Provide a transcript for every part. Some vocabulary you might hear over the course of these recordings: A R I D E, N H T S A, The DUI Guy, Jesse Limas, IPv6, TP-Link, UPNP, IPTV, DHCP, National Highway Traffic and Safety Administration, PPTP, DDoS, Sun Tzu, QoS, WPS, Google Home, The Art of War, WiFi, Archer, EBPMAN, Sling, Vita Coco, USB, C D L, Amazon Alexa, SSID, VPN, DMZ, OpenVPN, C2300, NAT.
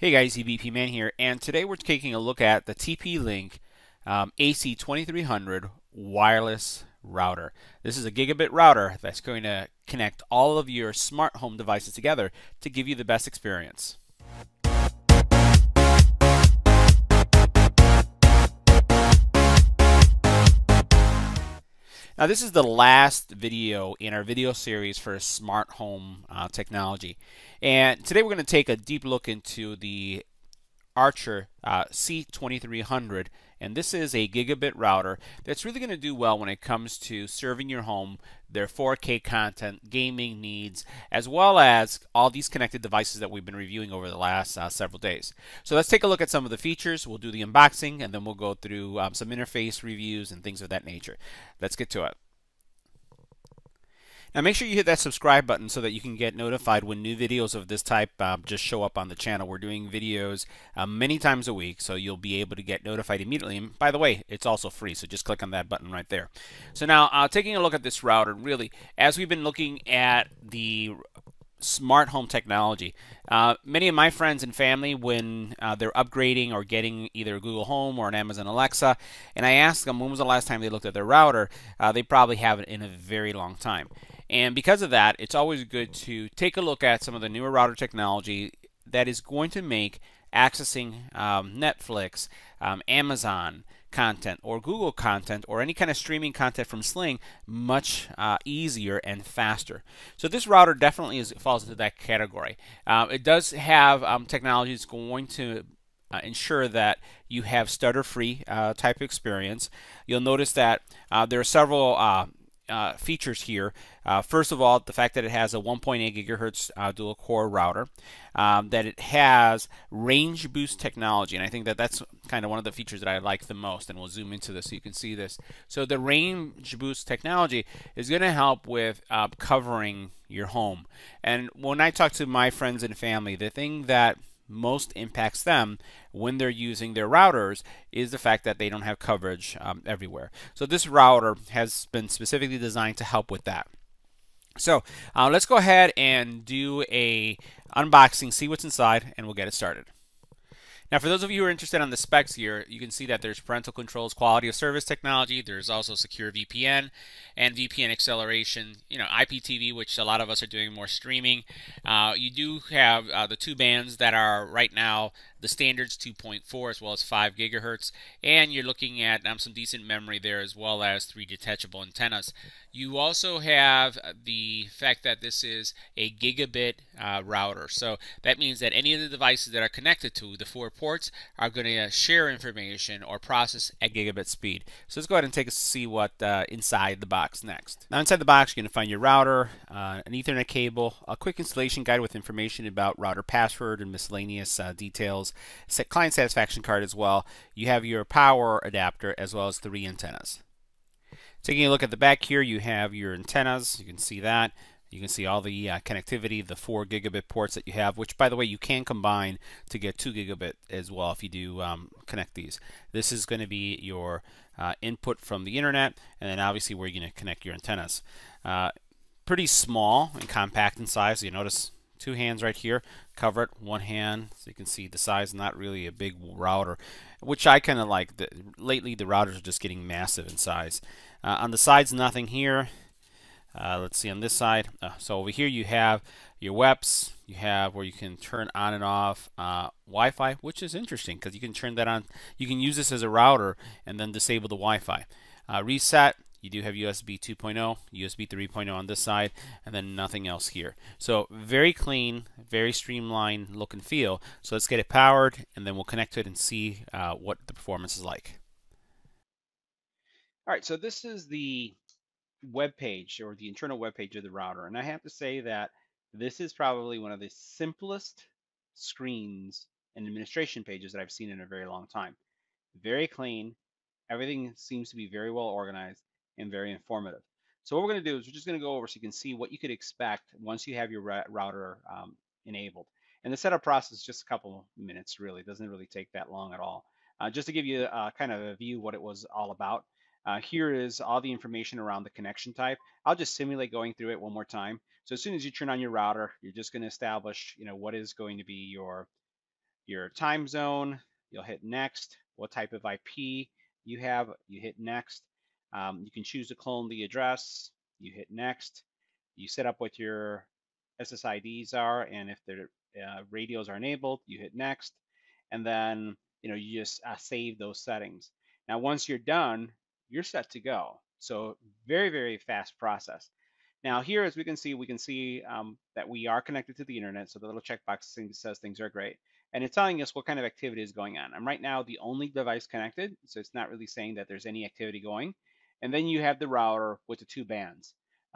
Hey guys, EBP Man here, and today we're taking a look at the TP-Link AC2300 wireless router. This is a gigabit router that's going to connect all of your smart home devices together to give you the best experience. Now this is the last video in our video series for smart home technology, and today we're going to take a deep look into the Archer C2300, and this is a gigabit router that's really going to do well when it comes to serving your home, their 4K content, gaming needs, as well as all these connected devices that we've been reviewing over the last several days. So let's take a look at some of the features. We'll do the unboxing, and then we'll go through some interface reviews and things of that nature. Let's get to it. Now make sure you hit that subscribe button so that you can get notified when new videos of this type just show up on the channel. We're doing videos many times a week, so you'll be able to get notified immediately. And by the way, it's also free, so just click on that button right there. So now taking a look at this router, really, as we've been looking at the smart home technology, many of my friends and family, when they're upgrading or getting either a Google Home or an Amazon Alexa, and I ask them when was the last time they looked at their router, they probably haven't in a very long time. And because of that, it's always good to take a look at some of the newer router technology that is going to make accessing Netflix, Amazon content, or Google content, or any kind of streaming content from Sling much easier and faster. So this router definitely falls into that category. It does have technology that's going to ensure that you have stutter-free type of experience. You'll notice that there are several features here. First of all, the fact that it has a 1.8 gigahertz dual core router, that it has range boost technology, and I think that that's kind of one of the features that I like the most, and we'll zoom into this so you can see this. So the range boost technology is going to help with covering your home, and when I talk to my friends and family, the thing that most impacts them when they're using their routers is the fact that they don't have coverage everywhere. So this router has been specifically designed to help with that. So let's go ahead and do a unboxing, see what's inside, and we'll get it started. Now for those of you who are interested on the specs here, you can see that there's parental controls, quality of service technology, there's also secure VPN and VPN acceleration, you know, IPTV, which a lot of us are doing more streaming. You do have the two bands that are right now the standards, 2.4 as well as 5 gigahertz, and you're looking at some decent memory there, as well as 3 detachable antennas. You also have the fact that this is a gigabit router, so that means that any of the devices that are connected to the 4 ports are going to share information or process at gigabit speed. So let's go ahead and take a see what inside the box next. Now inside the box, you're going to find your router, an Ethernet cable, a quick installation guide with information about router password and miscellaneous details, client satisfaction card as well. You have your power adapter as well as 3 antennas. Taking a look at the back here, you have your antennas. You can see that. You can see all the connectivity, the 4 gigabit ports that you have, which by the way you can combine to get 2 gigabit as well if you do connect these. This is going to be your input from the internet, and then obviously where you're going to connect your antennas. Pretty small and compact in size. You notice 2 hands right here, cover it, 1 hand, so you can see the size. Not really a big router, which I kind of like. Lately the routers are just getting massive in size. On the sides, nothing here. Let's see on this side. So over here you have your WPS, you have where you can turn on and off Wi-Fi, which is interesting because you can turn that on. You can use this as a router and then disable the Wi-Fi. Reset. You do have USB 2.0, USB 3.0 on this side, and then nothing else here. So very clean, very streamlined look and feel. So let's get it powered, and then we'll connect to it and see what the performance is like. All right, so this is the web page, or the internal web page of the router, and I have to say that this is probably one of the simplest screens and administration pages that I've seen in a very long time. Very clean. Everything seems to be very well organized and very informative. So what we're going to do is we're just going to go over so you can see what you could expect once you have your router enabled. And the setup process is just a couple minutes, really. It doesn't really take that long at all. Just to give you kind of a view what it was all about, here is all the information around the connection type. I'll just simulate going through it one more time. So as soon as you turn on your router, you're just going to establish, you know, what is going to be your your time zone, you'll hit next. What type of IP you have, you hit next. You can choose to clone the address, you hit next. You set up what your SSIDs are, and if their radios are enabled, you hit next. And then, you know, you just save those settings. Now, once you're done, you're set to go. So very, very fast process. Now here, as we can see that we are connected to the internet. So the little checkbox thing says things are great. And it's telling us what kind of activity is going on. I'm right now the only device connected, so it's not really saying that there's any activity going. And then you have the router with the two bands.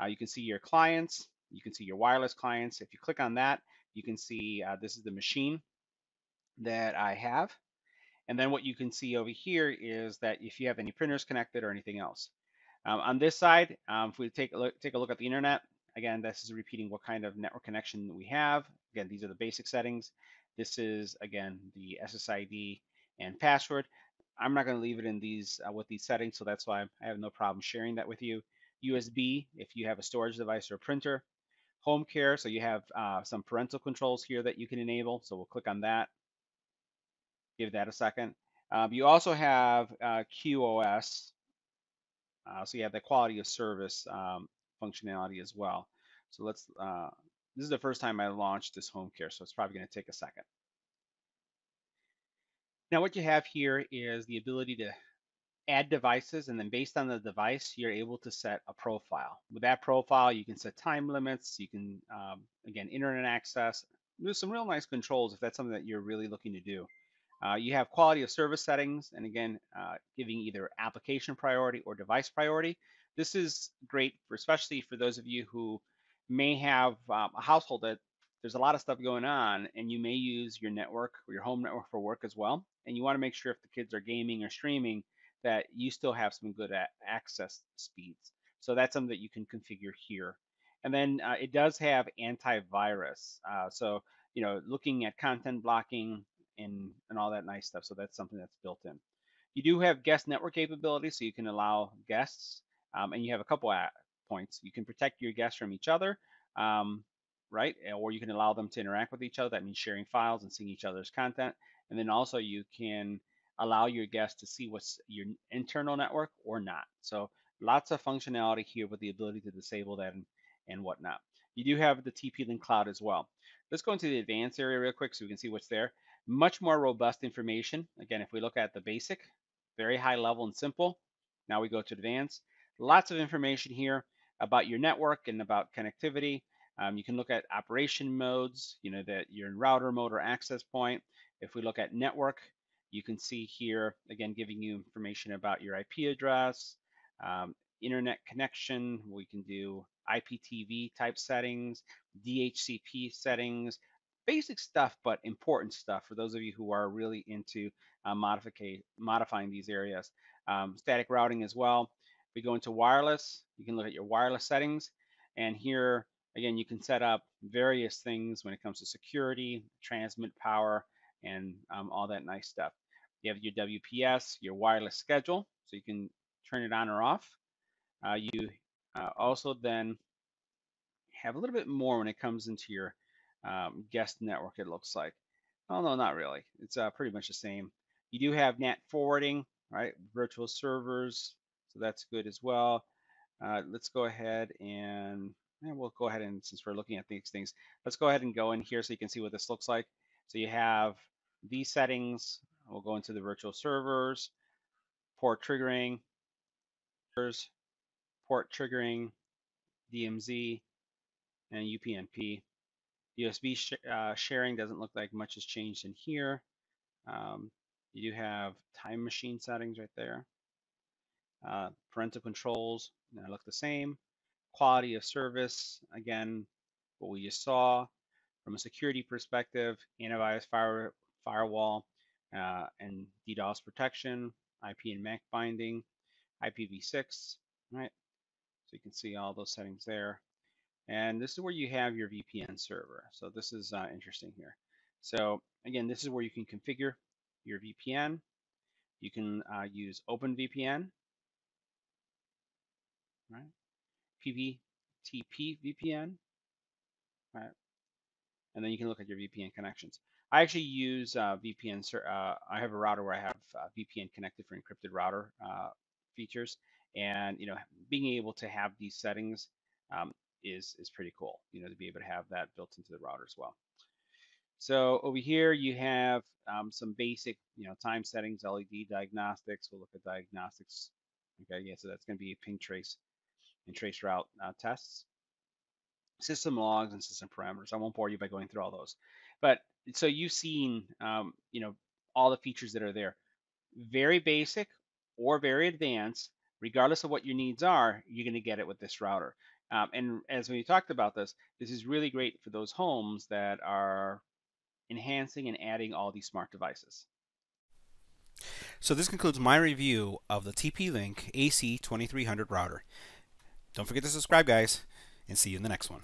You can see your clients, you can see your wireless clients. If you click on that, you can see this is the machine that I have. And then what you can see over here is that if you have any printers connected or anything else. On this side, if we take a look at the internet, again, this is repeating what kind of network connection we have. Again, these are the basic settings. This is, again, the SSID and password. I'm not going to leave it in these with these settings, so that's why I have no problem sharing that with you. USB, if you have a storage device or a printer. Home care, so you have some parental controls here that you can enable, so we'll click on that. Give that a second. You also have QoS, so you have the quality of service functionality as well. So let's. This is the first time I launched this home care, so it's probably going to take a second. Now what you have here is the ability to add devices, and then based on the device, you're able to set a profile. With that profile, you can set time limits, you can, again, internet access. There's some real nice controls if that's something that you're really looking to do. You have quality of service settings, and again, giving either application priority or device priority. This is great, especially for those of you who may have a household that there's a lot of stuff going on, and you may use your network or your home network for work as well. And you want to make sure if the kids are gaming or streaming that you still have some good access speeds. So that's something that you can configure here. And then it does have antivirus. So, you know, looking at content blocking and all that nice stuff. So that's something that's built in. You do have guest network capability, so you can allow guests, and you have a couple of points. You can protect your guests from each other, right? Or you can allow them to interact with each other. That means sharing files and seeing each other's content. And then also you can allow your guests to see what's your internal network or not. So lots of functionality here with the ability to disable that and whatnot. You do have the TP-Link cloud as well. Let's go into the advanced area real quick so we can see what's there. Much more robust information. Again, if we look at the basic, very high level and simple. Now we go to advanced. Lots of information here about your network and about connectivity. You can look at operation modes, you know, that you're in router mode or access point. If we look at network, you can see here, again, giving you information about your IP address, internet connection. We can do IPTV type settings, DHCP settings, basic stuff, but important stuff for those of you who are really into modifying these areas. Static routing as well. We go into wireless. You can look at your wireless settings. And here, again, you can set up various things when it comes to security, transmit power, and all that nice stuff. You have your WPS, your wireless schedule, so you can turn it on or off. You also then have a little bit more when it comes into your guest network, it looks like. Oh, no, not really. It's pretty much the same. You do have NAT forwarding, right? Virtual servers, so that's good as well. Let's go ahead and we'll go ahead and, since we're looking at these things, let's go ahead and go in here so you can see what this looks like. So you have these settings. We'll go into the virtual servers, port triggering, DMZ, and UPNP. USB sharing doesn't look like much has changed in here. You do have time machine settings right there. Parental controls look the same. Quality of service, again, what we just saw. From a security perspective, antivirus, firewall, and DDoS protection, IP and MAC binding, IPv6, right? So you can see all those settings there. And this is where you have your VPN server. So this is interesting here. So again, this is where you can configure your VPN. You can use OpenVPN, right? PPTP VPN, right? and then you can look at your VPN connections. I actually use VPN. I have a router where I have VPN connected for encrypted router features, and being able to have these settings is pretty cool. To be able to have that built into the router as well. So over here you have some basic time settings, LED diagnostics. We'll look at diagnostics. Okay, yeah, so that's going to be a ping trace and trace route tests, system logs, and system parameters. I won't bore you by going through all those, but so you've seen all the features that are there. Very basic or very advanced, regardless of what your needs are, you're going to get it with this router. And as we talked about this, this is really great for those homes that are enhancing and adding all these smart devices. So this concludes my review of the TP-Link AC2300 router. Don't forget to subscribe, guys, and see you in the next one.